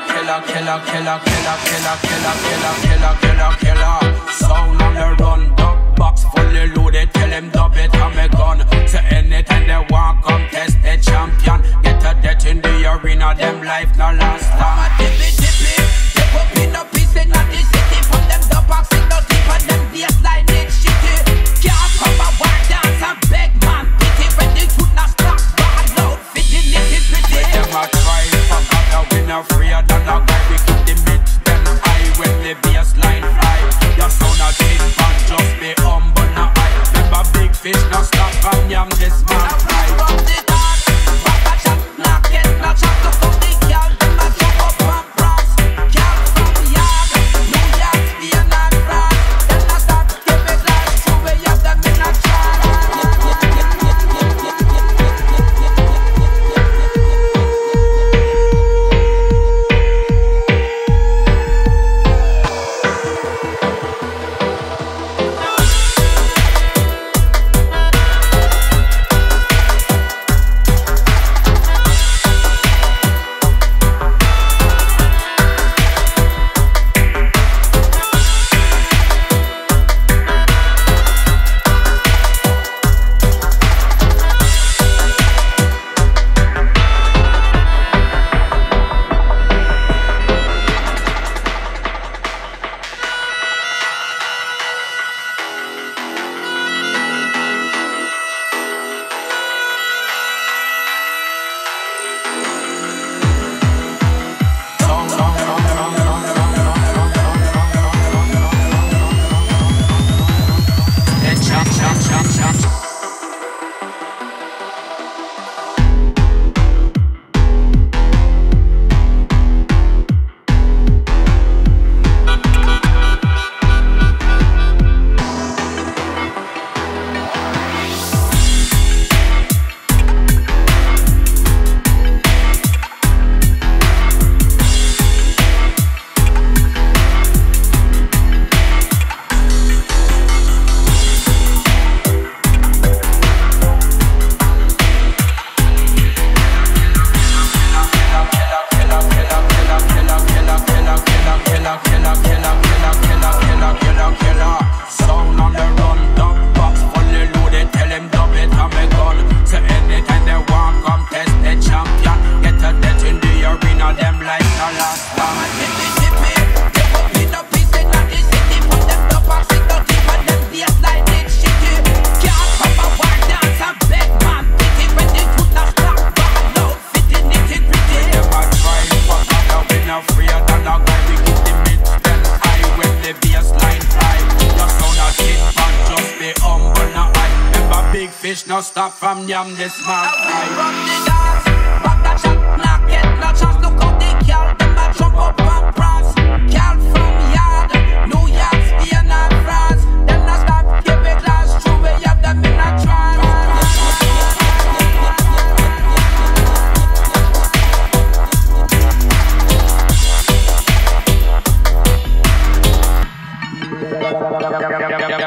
killer. Sound on the run, dub box fully loaded, tell him dub it, I'm a gun. So anytime they want, come test the champion. Get a death in the arena, them life no last long. Dippy, dippy, dip up in a piece in the city. Put them dub box in the deep and them baseline it shitty. Can't come a white dance and beg man pity. When they could not stop, but loud fitting it is pretty. When them a try for a winner, freer than a guy. We keep the mid, then high when the baseline fly. Your sound a king, man, just be humble now. I remember big fish, now stop and yam this man fly. No stop from yam this man. Away from the dance, but a chat not get no chance. Look how they kill them, a jump up and prance. Kill from yard, New York, Spain and France. Them a stop give it last, true way of them in a trance.